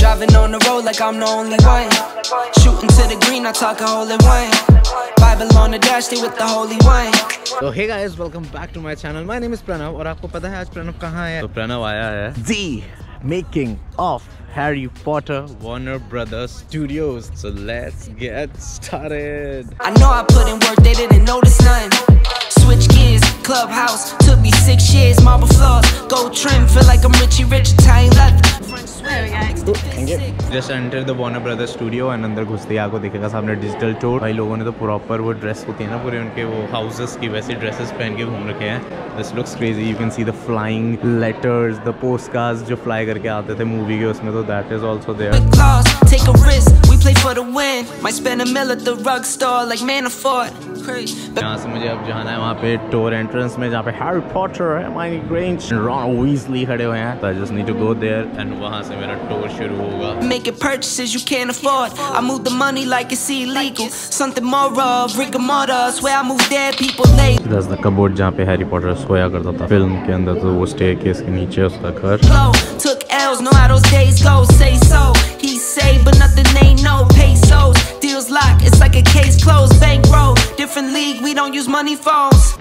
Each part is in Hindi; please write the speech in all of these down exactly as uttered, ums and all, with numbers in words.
Driving on the road like I'm the only one. Shooting to the green, I talk a hole in one. Bible on the dash, stay with the holy one. So hey guys, welcome back to my channel. My name is Pranav. And you know where Pranav is? So Pranav has come. The making of Harry Potter Warner Brothers Studios. So let's get started. I know I put in work, they didn't notice none. Switch gears, clubhouse, took me six years, marble floors, gold trim, feel like I'm Richie Rich, Italian left. Just enter the Warner Brothers studio and अंदर घुसते ही आपको दिखेगा सामने digital tour. भाई लोगों ने तो proper वो dress होती है ना पूरे उनके वो houses की वैसी dresses पहन के घूम रखे हैं. This looks crazy. You can see the flying letters, the postcards जो fly करके आते थे movie के उसमें तो that is also there. Big claws, take a risk. We play for the win. Might spend a mill at the rug store like Manafort. Crazy. यहाँ से मुझे अब जाना है वहाँ पे tour entrance में जहाँ पे Harry Potter, Hermione, and Ron Weasley खड़े हुए हैं. So I just need to go there and वहाँ से मेरा tour शुरू होगा. Making purchases you can't afford. I move the money like it's illegal. Something more of rigor mortis where I move dead people late. That's the cupboard जहाँ पे हैरी पॉटर सोया करता था फिल्म के अंदर तो वो स्टेयरकेस के नीचे उसका घर. Took L's, know how those days go. Say so, he say, but nothing ain't no pesos. Deals locked, it's like a case closed. Bankroll, different league, we don't use money phones.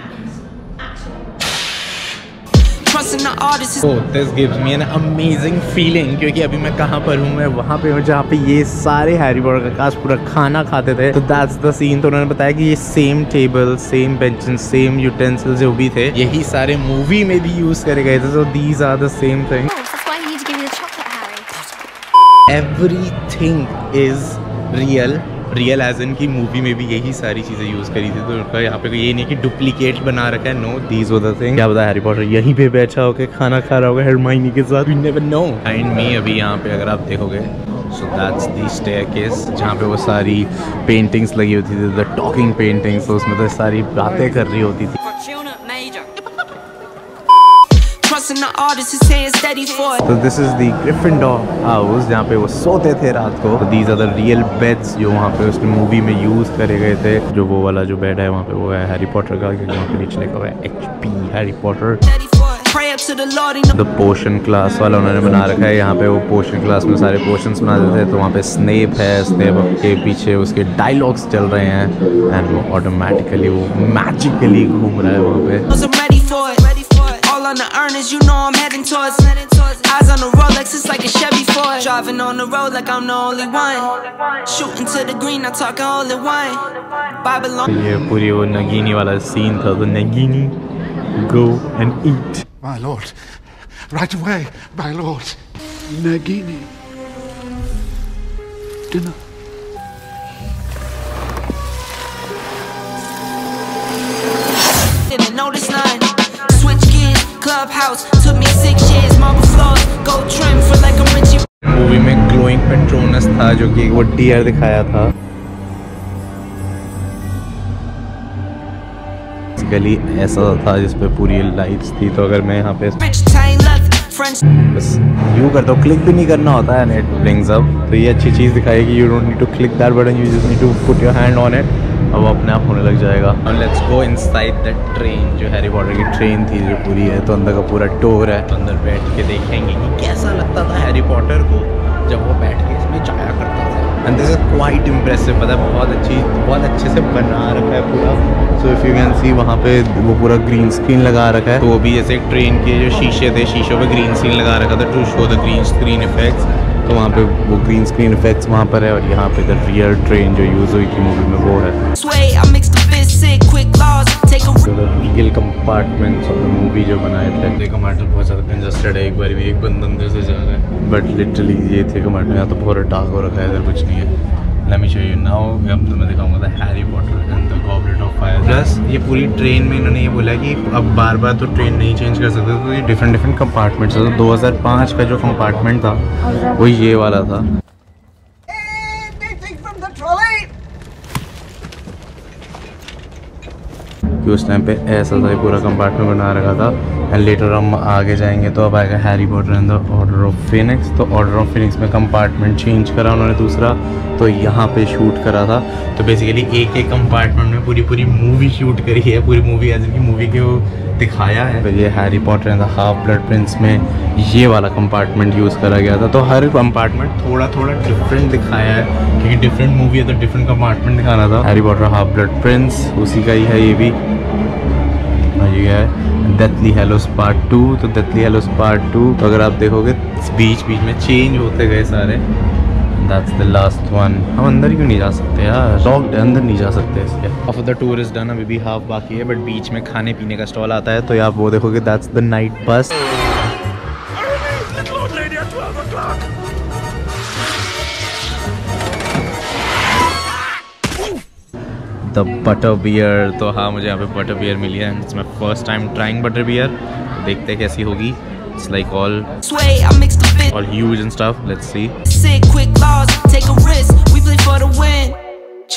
Oh, this gives me an amazing feeling क्योंकि अभी मैं कहाँ पर हूँ मैं वहाँ पे हूँ जहाँ पे ये सारे हैरी पॉटर का कास्ट पूरा खाना खाते थे. तो that's the scene. तो उन्होंने बताया कि ये same table same bench same utensil जो भी थे यही सारे मूवी में भी यूज करे गए थे. So these are the same thing. Oh, that's why you need to give me the chocolate, Harry. Everything is real. Real as इन की मूवी में भी यही सारी चीज़ें यूज़ करी थी तो उनका यहाँ पे कोई ये नहीं कि डुप्लीकेट बना रखा है. No these were the thing. क्या पता हैरी पॉटर यहीं पे बैठा होकर खाना खा रहा होगा हरमाइनी के साथ. We never know. एंड मी अभी यहाँ पे अगर आप देखोगे सो दैट्स द स्टेयरकेस जहाँ पे वो सारी पेंटिंग्स लगी होती थी द टॉकिंग पेंटिंग्स. तो उसमें तो सारी बातें कर रही होती थी. So this is the Gryffindor house जहाँ पे वो सोते थे रात को. So these are the real beds जो वहाँ पे उसने मूवी में यूज करे गए थे. जो वो वाला जो बेड है वहाँ पे वो है हैरी पॉटर का क्योंकि वहाँ पे नीचे लिखा हुआ है H P Harry Potter. The potion class वाला उन्होंने बना रखा है यहाँ पे वो पोशन क्लास में सारे पोशंस बना देते थे. तो वहाँ पे स्नेप है स्नेप के पीछे उसके डायलॉग्स चल रहे हैं एंड वो ऑटोमेटिकली वो मैजिकली घूम रहा है वहाँ पे. On the earnest, you know I'm heading towards. Eyes on the Rolex, it's like a Chevy Ford. Driving on the road like I'm the only one. Shooting to the green, I talk only one. Babylon. ये पूरी वो नगीनी वाला scene था तो Nagini, go and eat. My lord, right away, my lord. Nagini, dinner. Didn't notice none. Clubhouse took me six years, marble floors, gold trim for like a rich. Movie में ग्लोइंग पेट्रोनस था जो कि वो डियर दिखाया था. गली ऐसा था जिसपे पूरी लाइट्स थी. तो अगर मैं यहाँ पे बस यू करता हूँ क्लिक भी नहीं करना होता है नेट ब्लिंग्स अप. तो ये अच्छी चीज़ दिखाई कि you don't need to click that button you just need to put your hand on it. अब अपने आप होने लग जाएगा. और let's go inside that train जो हैरी पॉटर की ट्रेन थी जो पूरी है तो अंदर का पूरा टूर है. तो अंदर बैठ के देखेंगे कि कैसा लगता था हैरी पॉटर को जब वो बैठ के इसमें जाया करता था. And this is quite impressive. पता है बहुत अच्छी बहुत अच्छे से बना रखा है पूरा. So if you can see वहाँ पे वो पूरा ग्रीन स्क्रीन लगा रखा है. तो वो भी जैसे ट्रेन के जो शीशे थे शीशों पर ग्रीन स्क्रीन लगा रखा था to show the green screen effects. तो वहाँ पे वो ग्रीन स्क्रीन इफेक्ट्स वहाँ पर है और यहाँ पे द रियल ट्रेन जो यूज हुई थी मूवी में वो है. Real compartments of the movie जो बनाए थे. कंपार्टमेंट बहुत ज़्यादा कंजस्टेड है. एक बार भी एक बंदा अंदर से जा रहा है बट लिटरली ये थे कंपार्टमेंट. यहाँ तो बहुत डार्क हो रखा है इधर कुछ नहीं है. Let me show you now. अब तो मैं दिखाऊंगा the Harry Potter and the goblet of fire. Plus ये पूरी ट्रेन में इन्होंने ये बोला कि अब बार बार तो ट्रेन नहीं चेंज कर सकते तो ये डिफरेंट डिफरेंट कंपार्टमेंट्स था. तो दो हज़ार पाँच का जो कंपार्टमेंट था वो ये वाला था. कि उस टाइम पे ऐसा था पूरा कंपार्टमेंट बना रखा था. एंड लेटर हम आगे जाएंगे तो अब आएगा Harry Potter and the order of Phoenix. तो ऑर्डर ऑफ फिनिक्स में कंपार्टमेंट चेंज करा उन्होंने दूसरा तो यहाँ पे शूट करा था. तो बेसिकली एक एक कंपार्टमेंट में पूरी पूरी मूवी शूट करी है पूरी मूवी एज की मूवी के वो दिखाया है. तो ये Harry Potter and the half blood Prince में ये वाला कंपार्टमेंट यूज़ करा गया था। तो हर कंपार्टमेंट थोड़ा थोड़ा डिफरेंट दिखाया है क्योंकि डिफरेंट मूवी है तो डिफरेंट कंपार्टमेंट दिखाना था। Harry Potter half blood Prince उसी का ही है, ये भी ये है डेथली हैलोस पार्ट टू। तो डेथली हैलोस पार्ट टू तो अगर आप देखोगे बीच बीच में चेंज होते गए सारे। That's the last one. हम अंदर क्यों नहीं जा सकते यार, लॉक्ड अंदर नहीं जा सकते इसके। Half of the tour is done, अभी भी हाफ बाकी है, बट बीच में खाने पीने का स्टॉल आता है तो आप वो देखोगे। That's the night bus. The butter beer, तो हाँ मुझे यहाँ पे butter beer मिली है, it's my first time trying butter beer. देखते हैं कैसी होगी। It's like all sway, I mixed the bit. All huge and stuff. Let's see. Sick, quick laws, take a risk. We play for the win.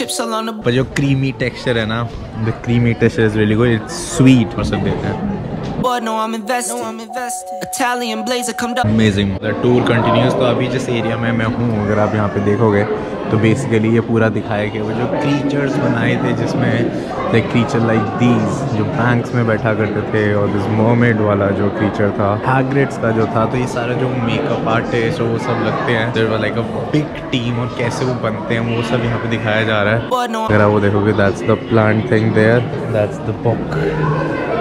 Chips all on the. But your creamy texture, है ना? The creamy texture is really good. It's sweet. Or something. But no, I'm invested. No, I'm invested. Italian blazer come up. Amazing. The tour continues. तो अभी जिस एरिया में मैं हूँ, अगर आप यहाँ पे देखोगे, तो basically ये पूरा दिखाया गया वो जो creatures बनाए थे, जिसमें like creature like these जो banks में बैठा करते थे, और this mermaid वाला जो creature था, Hagrid's का जो था। तो ये सारा जो makeup artist वो सब लगते हैं, there was like a big team, और कैसे वो बनते हैं वो सब यहाँ पे दिखाया जा रहा है। अगर आप वो देखोगे, that's the plant thing there, that's the book.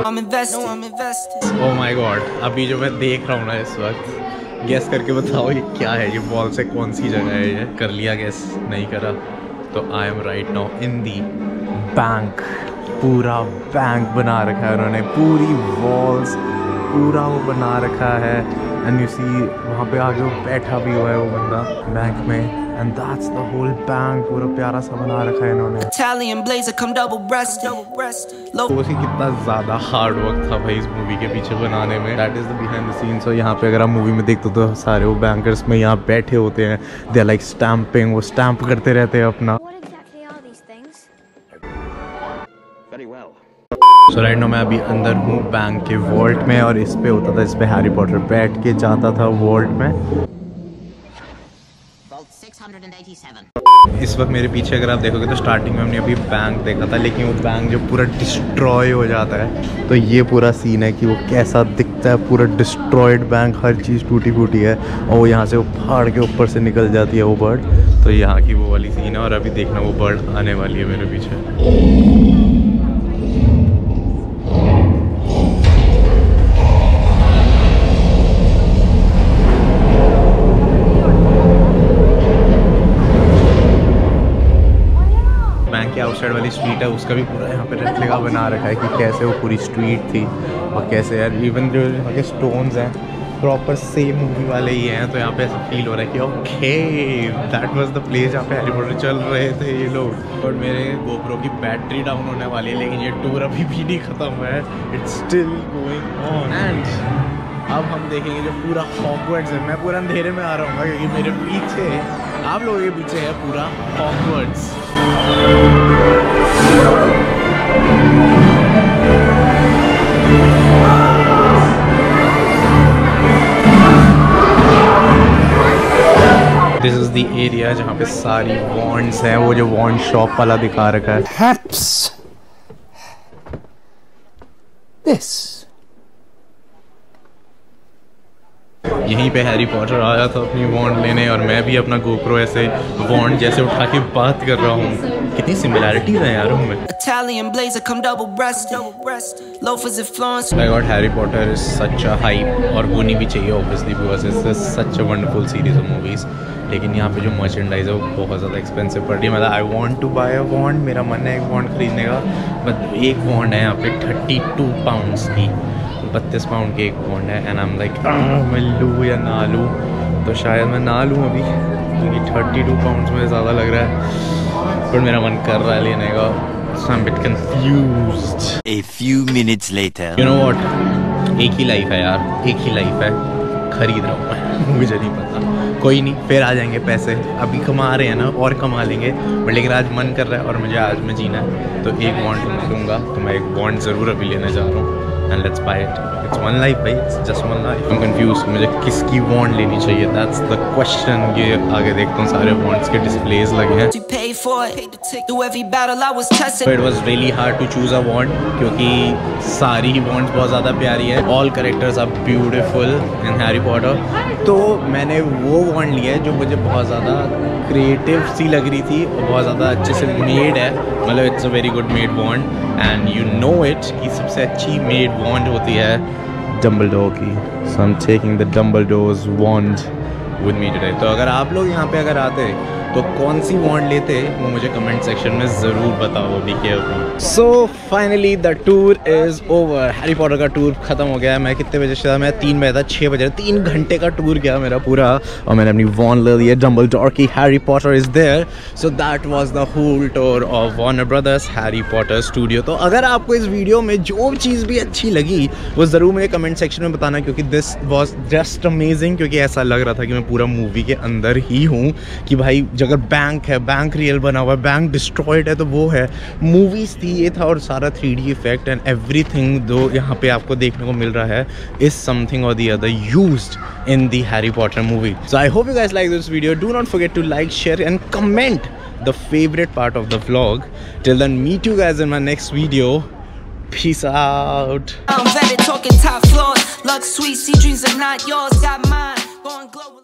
I'm invested. I'm invested. Oh my God! अभी जो मैं देख रहा हूँ ना इस वक्त, गैस करके बताओ ये क्या है, ये वॉल से कौन सी जगह है। ये कर लिया गैस, नहीं करा तो I am right now in the bank. पूरा बैंक बना रखा है उन्होंने, पूरी वॉल्स पूरा वो बना रखा है। एंड यू सी वहाँ पे आगे वो बैठा भी हुआ है वो बंदा बैंक में। And that's the whole bank, पूरा प्यारा सा बना रखा है इन्होंने। Italian blazer come double breasted, double breasted. तो उसी कितना ज़्यादा हार्ड वर्क था भाई इस मूवी के पीछे बनाने में। That is the behind the scene. So यहाँ पे अगर आप मूवी में देखते हो तो सारे वो बैंकर्स में यहाँ बैठे होते हैं, दे आर लाइक स्टैम्पिंग, वो स्टैम्प करते रहते हैं अपना। सो राइट नाउ मैं अभी अंदर हूँ बैंक के वॉल्ट में, और इस पे होता था, इस पे हैरी पॉटर बैठ के जाता था वॉल्ट में। इस वक्त मेरे पीछे अगर आप देखोगे तो स्टार्टिंग में हमने अभी बैंक देखा था, लेकिन वो बैंक जो पूरा डिस्ट्रॉय हो जाता है, तो ये पूरा सीन है कि वो कैसा दिखता है, पूरा डिस्ट्रॉयड बैंक, हर चीज़ टूटी फूटी है, और वो यहाँ से फाड़ के ऊपर से निकल जाती है वो बर्ड। तो यहाँ की वो वाली सीन है, और अभी देखना वो बर्ड आने वाली है मेरे पीछे। आउटसाइड वाली स्ट्रीट है, उसका भी पूरा यहाँ पे रेप्लिका बना रखा है कि कैसे वो पूरी स्ट्रीट थी, और कैसे यार इवन जो यहाँ के स्टोन्स हैं प्रॉपर सेम मूवी वाले ही हैं। तो यहाँ पे ऐसा फील हो रहा है कि okay that was the place जहाँ पे हैरी पॉटर चल रहे थे ये लोग। और मेरे गोप्रो की बैटरी डाउन होने वाली है, लेकिन ये टूर अभी भी नहीं ख़त्म है, it's still going on. And अब हम देखेंगे जो पूरा हॉगवर्ट्स है। मैं पूरा अंधेरे में आ रहा हूँ क्योंकि मेरे पीछे, आप लोगों के पीछे है पूरा Hogwarts. This is the area जहाँ पे सारी वॉन्ड्स हैं, वो जो वॉन्ड शॉप वाला दिखा रखा है। Perhaps this. यहीं पे हैरी पॉटर आया था अपनी वॉन्ड लेने, और मैं भी अपना गोप्रो ऐसे वॉन्ड जैसे उठा के बात कर रहा हूँ। कितनी सिमिलैरिटीज हैं यारों में। Italian blazer come double breast, double breast. Loafers and florins. My God, Harry Potter is such a hype, और होनी भी चाहिए obviously because it's such a wonderful series of movies. लेकिन यहाँ पे जो मर्चेंडाइज है वो बहुत ज़्यादा एक्सपेंसिव पड़ रही है। मतलब I want to buy a wand, मेरा मन है एक वॉन्ड खरीदने का, बट एक वॉन्ड है यहाँ पे थर्टी टू पाउंड्स की, बत्तीस पाउंड की एक वॉन्ड है। एंड आई एम लाइक मैं लूँ या ना लूँ, तो शायद मैं ना लूँ अभी क्योंकि थर्टी टू पाउंड्स में ज़्यादा लग रहा है, पर मेरा मन कर रहा है लेने का। So I am bit confused. A few minutes later. You know what? एक ही लाइफ है यार, एक ही लाइफ है, खरीद रहा हूँ मैं, मुझे नहीं पता। कोई नहीं, फिर आ जाएंगे पैसे, अभी कमा रहे हैं ना और कमा लेंगे, बट लेकिन आज मन कर रहा है और मुझे आज में जीना है, तो एक बॉन्ड लूँगा। तो मैं एक बॉन्ड ज़रूर अभी लेने जा रहा हूँ। And let's buy it, it's one life भाई, it's just one life. I am confused मुझे किसकी बॉन्ड लेनी चाहिए, दैट्स द क्वेश्चन। ये आगे देखता हूँ, सारे बॉन्ड्स के डिस्प्लेज लगे हैं। for it. Through every battle I was tested. It was really hard to choose a wand because सारी ही wands बहुत ज़्यादा प्यारी है. All characters are beautiful in Harry Potter. तो मैंने वो wand लिया है जो मुझे बहुत ज़्यादा creative सी लग रही थी और बहुत ज़्यादा अच्छे से made है. मतलब it's a very good made wand and you know it कि सबसे अच्छी made wand होती है Dumbledore की. So I'm taking the Dumbledore's wand with me today. तो अगर आप लोग यहाँ पे अगर आते तो कौन सी wand लेते वो मुझे कमेंट सेक्शन में ज़रूर बताओ. Be careful. So finally the tour is over. Harry Potter का टूर ख़त्म हो गया. मैं कितने बजे से मैं तीन बजे था छः बजे तीन घंटे का टूर गया मेरा पूरा. और मैंने अपनी वॉन ले लिया डम्बलडोर की Harry Potter is there. So that was the whole tour of Warner Brothers Harry Potter studio. तो अगर आपको इस वीडियो में जो चीज़ भी अच्छी लगी वो ज़रूर मुझे कमेंट सेक्शन में बताना क्योंकि दिस वॉज जस्ट अमेजिंग. क्योंकि ऐसा लग रहा था कि मैं पूरा मूवी के अंदर ही हूँ कि भाई अगर बैंक है बैंक रियल बना हुआ है बैंक डिस्ट्रॉयड है तो वो है मूवीज़ थी ये था. और सारा three D effect and everything जो यहाँ पे आपको देखने को मिल रहा is something or the other used in the Harry Potter movie. So I hope you guys like this video. Do not forget to like, share and comment the favorite part of the vlog. Till then, meet you guys in my next video. Peace out. I'm talking top floor, luck sweet, sea dreams are not yours, got mine.